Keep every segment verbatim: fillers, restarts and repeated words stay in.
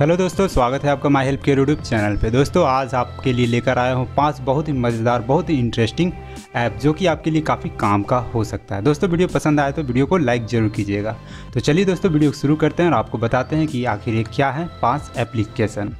Hello दोस्तों, स्वागत है आपका my help care YouTube channel पे। दोस्तों आज आपके लिए लेकर आया हूँ पांच बहुत ही मज़ेदार, बहुत ही इंटरेस्टिंग ऐप जो कि आपके लिए काफ़ी काम का हो सकता है। दोस्तों वीडियो पसंद आए तो वीडियो को लाइक ज़रूर कीजिएगा। तो चलिए दोस्तों वीडियो शुरू करते हैं और आपको बताते हैं कि आखिर ये क्या है पाँच एप्लीकेशन।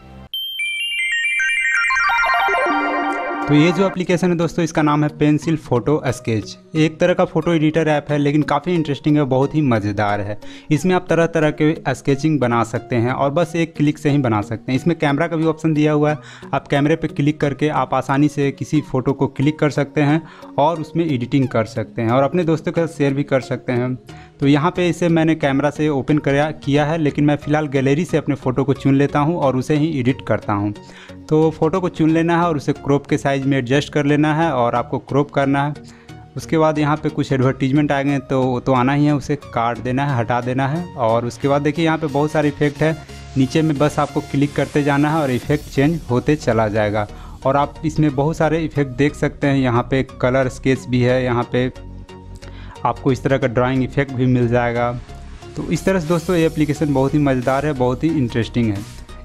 तो ये जो एप्लीकेशन है दोस्तों इसका नाम है पेंसिल फ़ोटो स्केच। एक तरह का फ़ोटो एडिटर ऐप है लेकिन काफ़ी इंटरेस्टिंग है, बहुत ही मज़ेदार है। इसमें आप तरह तरह के स्केचिंग बना सकते हैं और बस एक क्लिक से ही बना सकते हैं। इसमें कैमरा का भी ऑप्शन दिया हुआ है, आप कैमरे पे क्लिक करके आप आसानी से किसी फ़ोटो को क्लिक कर सकते हैं और उसमें एडिटिंग कर सकते हैं और अपने दोस्तों के साथ शेयर भी कर सकते हैं। तो यहाँ पे इसे मैंने कैमरा से ओपन कर किया है लेकिन मैं फ़िलहाल गैलरी से अपने फ़ोटो को चुन लेता हूँ और उसे ही एडिट करता हूँ। तो फ़ोटो को चुन लेना है और उसे क्रॉप के साइज़ में एडजस्ट कर लेना है और आपको क्रॉप करना है। उसके बाद यहाँ पे कुछ एडवर्टीजमेंट आ गए तो तो आना ही है, उसे काट देना है, हटा देना है। और उसके बाद देखिए यहाँ पे बहुत सारे इफ़ेक्ट है, नीचे में बस आपको क्लिक करते जाना है और इफ़ेक्ट चेंज होते चला जाएगा। और आप इसमें बहुत सारे इफ़ेक्ट देख सकते हैं, यहाँ पे कलर स्केच भी है, यहाँ पे आपको इस तरह का ड्राइंग इफ़ेक्ट भी मिल जाएगा। तो इस तरह से दोस्तों ये एप्लीकेशन बहुत ही मज़ेदार है, बहुत ही इंटरेस्टिंग है।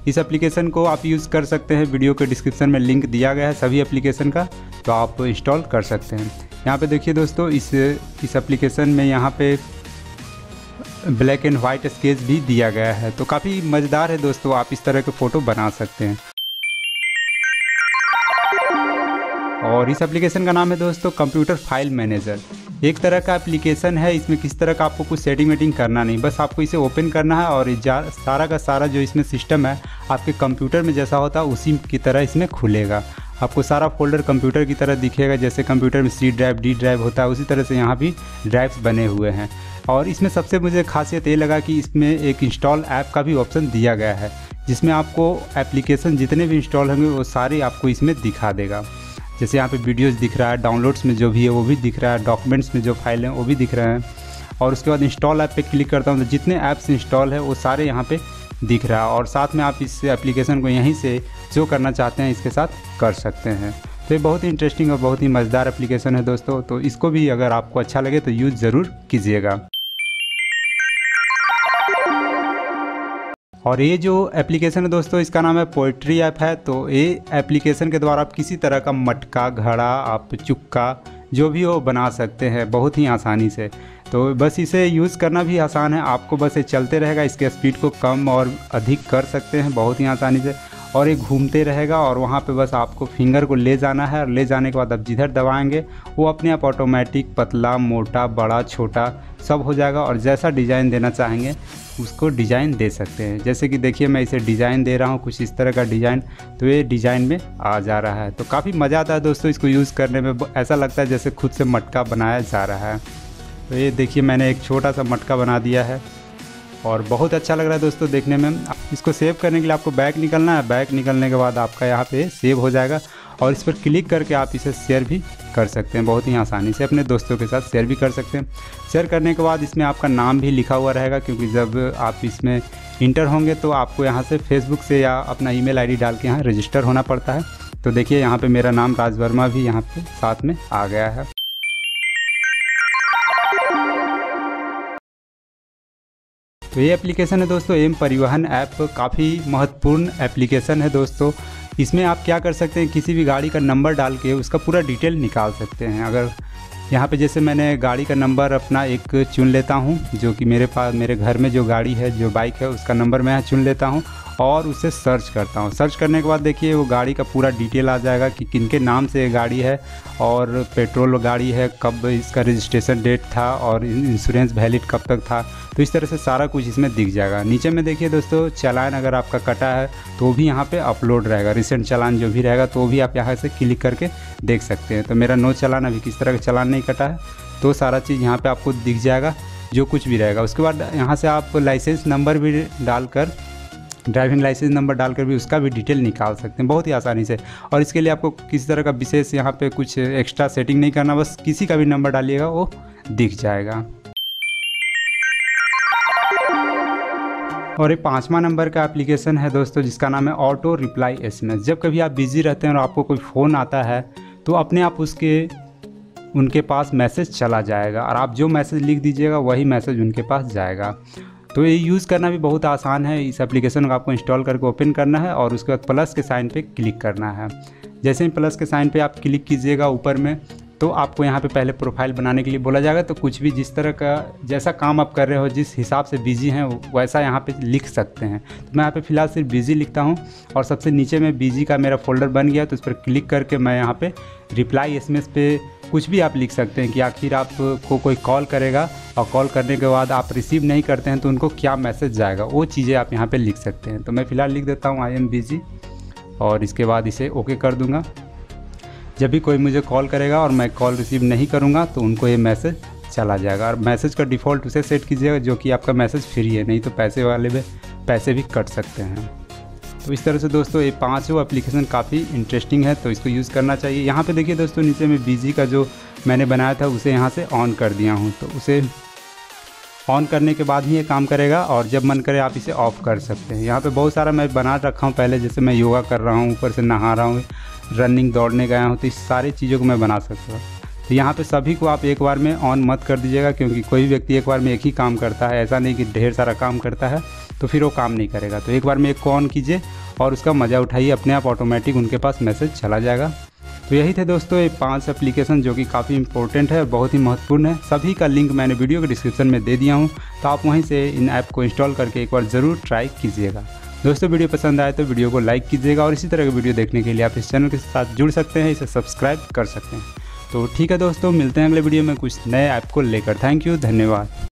इस एप्लीकेशन को आप यूज़ कर सकते हैं, वीडियो के डिस्क्रिप्शन में लिंक दिया गया है सभी एप्लीकेशन का, तो आप इंस्टॉल कर सकते हैं। यहाँ पे देखिए दोस्तों इस इस एप्लीकेशन में यहाँ पे ब्लैक एंड वाइट स्केच भी दिया गया है, तो काफ़ी मज़ेदार है दोस्तों, आप इस तरह के फ़ोटो बना सकते हैं। और इस एप्लीकेशन का नाम है दोस्तों कंप्यूटर फाइल मैनेजर। एक तरह का एप्लीकेशन है, इसमें किसी तरह का आपको कुछ सेटिंग वेटिंग करना नहीं, बस आपको इसे ओपन करना है और सारा का सारा जो इसमें सिस्टम है आपके कंप्यूटर में जैसा होता है उसी की तरह इसमें खुलेगा। आपको सारा फोल्डर कंप्यूटर की तरह दिखेगा, जैसे कंप्यूटर में सी ड्राइव डी ड्राइव होता है उसी तरह से यहाँ भी ड्राइव्स बने हुए हैं। और इसमें सबसे मुझे खासियत ये लगा कि इसमें एक इंस्टॉल ऐप का भी ऑप्शन दिया गया है, जिसमें आपको एप्लीकेशन जितने भी इंस्टॉल होंगे वो सारे आपको इसमें दिखा देगा। जैसे यहाँ पे वीडियोस दिख रहा है, डाउनलोड्स में जो भी है वो भी दिख रहा है, डॉक्यूमेंट्स में जो फाइल है वो भी दिख रहे हैं। और उसके बाद इंस्टॉल ऐप पे क्लिक करता हूँ तो जितने ऐप्स इंस्टॉल है वो सारे यहाँ पे दिख रहा है। और साथ में आप इस एप्लीकेशन को यहीं से जो करना चाहते हैं इसके साथ कर सकते हैं। तो ये बहुत ही इंटरेस्टिंग और बहुत ही मज़ेदार एप्लीकेशन है दोस्तों, तो इसको भी अगर आपको अच्छा लगे तो यूज़ ज़रूर कीजिएगा। और ये जो एप्लीकेशन है दोस्तों इसका नाम है पोएट्री ऐप है। तो ये एप्लीकेशन के द्वारा आप किसी तरह का मटका, घड़ा, आप चुक्का जो भी हो बना सकते हैं बहुत ही आसानी से। तो बस इसे यूज़ करना भी आसान है, आपको बस ये चलते रहेगा, इसके स्पीड को कम और अधिक कर सकते हैं बहुत ही आसानी से। और ये घूमते रहेगा और वहाँ पे बस आपको फिंगर को ले जाना है और ले जाने के बाद आप जिधर दबाएंगे वो अपने आप ऑटोमेटिक पतला, मोटा, बड़ा, छोटा सब हो जाएगा। और जैसा डिज़ाइन देना चाहेंगे उसको डिज़ाइन दे सकते हैं। जैसे कि देखिए मैं इसे डिज़ाइन दे रहा हूँ, कुछ इस तरह का डिज़ाइन, तो ये डिज़ाइन में आ जा रहा है। तो काफ़ी मज़ा आता है दोस्तों इसको यूज़ करने में, ऐसा लगता है जैसे खुद से मटका बनाया जा रहा है। तो ये देखिए मैंने एक छोटा सा मटका बना दिया है और बहुत अच्छा लग रहा है दोस्तों देखने में। इसको सेव करने के लिए आपको बैक निकलना है, बैक निकलने के बाद आपका यहाँ पे सेव हो जाएगा और इस पर क्लिक करके आप इसे शेयर भी कर सकते हैं, बहुत ही आसानी से अपने दोस्तों के साथ शेयर भी कर सकते हैं। शेयर करने के बाद इसमें आपका नाम भी लिखा हुआ रहेगा, क्योंकि जब आप इसमें इंटर होंगे तो आपको यहाँ से फेसबुक से या अपना ईमेल आईडी डाल के यहाँ रजिस्टर होना पड़ता है। तो देखिए यहाँ पर मेरा नाम राज वर्मा भी यहाँ पर साथ में आ गया है। तो ये एप्लीकेशन है दोस्तों एम परिवहन ऐप, काफ़ी महत्वपूर्ण एप्लीकेशन है दोस्तों। इसमें आप क्या कर सकते हैं, किसी भी गाड़ी का नंबर डाल के उसका पूरा डिटेल निकाल सकते हैं। अगर यहाँ पे जैसे मैंने गाड़ी का नंबर अपना एक चुन लेता हूँ, जो कि मेरे पास मेरे घर में जो गाड़ी है, जो बाइक है, उसका नंबर मैं चुन लेता हूँ और उसे सर्च करता हूँ। सर्च करने के बाद देखिए वो गाड़ी का पूरा डिटेल आ जाएगा कि किन के नाम से गाड़ी है और पेट्रोल गाड़ी है, कब इसका रजिस्ट्रेशन डेट था और इंश्योरेंस वैलिड कब तक था। तो इस तरह से सारा कुछ इसमें दिख जाएगा। नीचे में देखिए दोस्तों चालान अगर आपका कटा है तो भी यहाँ पे अपलोड रहेगा, रिसेंट चालान जो भी रहेगा तो भी आप यहाँ से क्लिक करके देख सकते हैं। तो मेरा नो चालान, अभी किस तरह का चालान नहीं कटा है, तो सारा चीज़ यहाँ पर आपको दिख जाएगा जो कुछ भी रहेगा। उसके बाद यहाँ से आप लाइसेंस नंबर भी डालकर, ड्राइविंग लाइसेंस नंबर डालकर भी उसका भी डिटेल निकाल सकते हैं बहुत ही आसानी से। और इसके लिए आपको किसी तरह का विशेष यहाँ पे कुछ एक्स्ट्रा सेटिंग नहीं करना, बस किसी का भी नंबर डालिएगा वो दिख जाएगा। और ये पाँचवा नंबर का एप्लीकेशन है दोस्तों जिसका नाम है auto reply S M S. जब कभी आप बिजी रहते हैं और आपको कोई फ़ोन आता है तो अपने आप उसके उनके पास मैसेज चला जाएगा और आप जो मैसेज लिख दीजिएगा वही मैसेज उनके पास जाएगा। तो ये यूज़ करना भी बहुत आसान है। इस एप्लीकेशन को आपको इंस्टॉल करके ओपन करना है और उसके बाद प्लस के साइन पे क्लिक करना है। जैसे ही प्लस के साइन पे आप क्लिक कीजिएगा ऊपर में, तो आपको यहाँ पे पहले प्रोफाइल बनाने के लिए बोला जाएगा। तो कुछ भी जिस तरह का जैसा काम आप कर रहे हो, जिस हिसाब से बिजी हैं, वैसा यहाँ पे लिख सकते हैं। तो मैं यहाँ पे फ़िलहाल सिर्फ बिज़ी लिखता हूँ और सबसे नीचे में बिजी का मेरा फोल्डर बन गया, तो इस पर क्लिक करके मैं यहाँ पे रिप्लाई एस एम एस पे कुछ भी आप लिख सकते हैं कि आखिर आपको कोई कॉल करेगा और कॉल करने के बाद आप रिसीव नहीं करते हैं तो उनको क्या मैसेज जाएगा, वो चीज़ें आप यहाँ पर लिख सकते हैं। तो मैं फ़िलहाल लिख देता हूँ आई एम बिजी और इसके बाद इसे ओके कर दूँगा। जब भी कोई मुझे कॉल करेगा और मैं कॉल रिसीव नहीं करूंगा तो उनको ये मैसेज चला जाएगा। और मैसेज का डिफ़ॉल्ट उसे सेट कीजिएगा जो कि आपका मैसेज फ्री है, नहीं तो पैसे वाले में पैसे भी कट सकते हैं। तो इस तरह से दोस्तों ये पाँचों एप्लीकेशन काफ़ी इंटरेस्टिंग है, तो इसको यूज़ करना चाहिए। यहाँ पे देखिए दोस्तों, नीचे में बिजी का जो मैंने बनाया था उसे यहाँ से ऑन कर दिया हूँ, तो उसे ऑन करने के बाद ही ये काम करेगा और जब मन करे आप इसे ऑफ़ कर सकते हैं। यहाँ पे बहुत सारा मैं बना रखा हूँ पहले, जैसे मैं योगा कर रहा हूँ, ऊपर से नहा रहा हूँ, रनिंग दौड़ने गया हूँ, तो इस सारी चीज़ों को मैं बना सकता हूँ। तो यहाँ पे सभी को आप एक बार में ऑन मत कर दीजिएगा, क्योंकि कोई व्यक्ति एक बार में एक ही काम करता है, ऐसा नहीं कि ढेर सारा काम करता है तो फिर वो काम नहीं करेगा। तो एक बार में एक को ऑन कीजिए और उसका मज़ा उठाइए, अपने आप ऑटोमेटिक उनके पास मैसेज चला जाएगा। तो यही थे दोस्तों ये पांच एप्लीकेशन जो कि काफ़ी इंपॉर्टेंट है, बहुत ही महत्वपूर्ण है। सभी का लिंक मैंने वीडियो के डिस्क्रिप्शन में दे दिया हूं, तो आप वहीं से इन ऐप को इंस्टॉल करके एक बार ज़रूर ट्राई कीजिएगा। दोस्तों वीडियो पसंद आए तो वीडियो को लाइक कीजिएगा और इसी तरह के वीडियो देखने के लिए आप इस चैनल के साथ जुड़ सकते हैं, इसे सब्सक्राइब कर सकते हैं। तो ठीक है दोस्तों, मिलते हैं अगले वीडियो में कुछ नए ऐप को लेकर। थैंक यू, धन्यवाद।